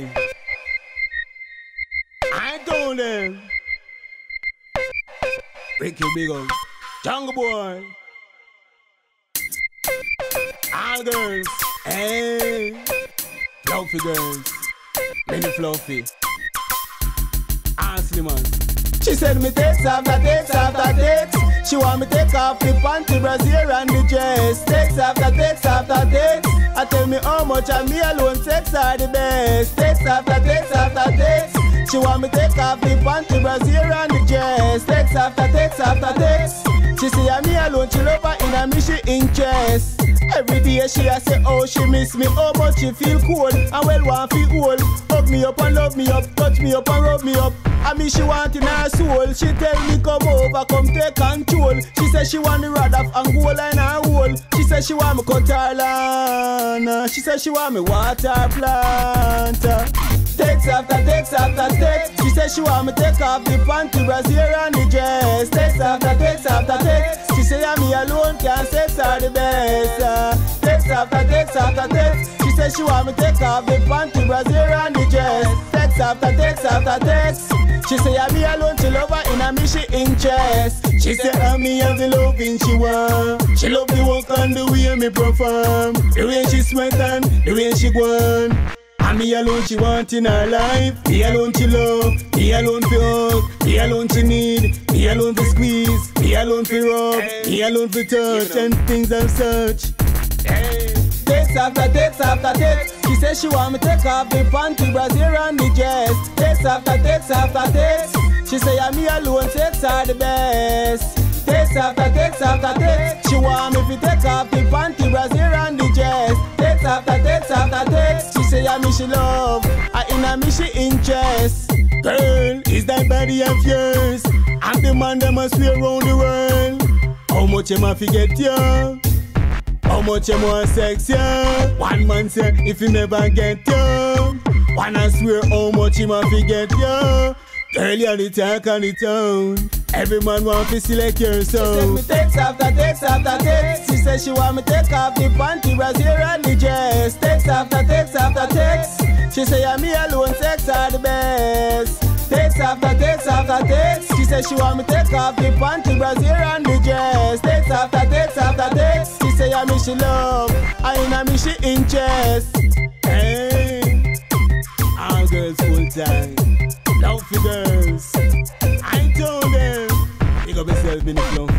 name. I ain't doing them. Ricky Bigos, Jungle Boy, all girls, hey, fluffy girls, many fluffy, all slimmers. She said me dates after dates after dates. She want me take off the panty, brassiere and the dress. Dates after dates after dates. I tell me how much and me alone sex are the best. Dates after dates after dates. She want me take off the panty, brassiere and the dress. Text after text after text. She say I'm me alone, she love her in a me she interest. Every day she a say oh she miss me, how much she feel cold and well want feel old. Hug me up and love me up, touch me up and rub me up. I mean she want in her soul. She tell me come over, come take control. She say she want me rod off and goal in her hole. She say she want me cut her lawn. She say she want me water plant. Text after text after text. She said she want me take off the panty, brassiere and the dress. Text after text after text. She say I'm me alone, can't sex are the best. Text after text after text. She said she want me take off the panty, brassiere and the dress. Text after text after text. She say I'm me alone, she love her in a me she interest. She say I'm me have the loving she want. She love the walk and the way me perform, the way she sweat and the way she gone. And me alone she want in her life. Me alone she love, me alone for hug, me alone she need, me alone for squeeze, me alone for rub, me alone for touch, and things and such. Text after text after text. She says she want me take off the panty, brassiere and the dress. Text after text after text. She say I'm me alone, sex are the best. Text after text after text. She want me to take off the panty, brassiere and the dress. Text after text after text. She say I me she love, I in a me she interest. Girl, is that body of yours? I'm the man that must be around the world. How much am I forget you? How much am I sex you? One man say if you never get you, one I swear how much am I forget you? Girl, you're the talk on the town. Every man want to select yourself. She said me text after text after text. She said she want me take off the panty, brassiere and the dress. Text after text after text. She say I'm me alone, sex are the best. Text after text after text. She said she want me take off the panty, brassiere and the dress. Text after text after text. She say I'm me she love, I in a me she interest. Hey, all girls full time. Love for girls, I told them, big up yourself in the flow.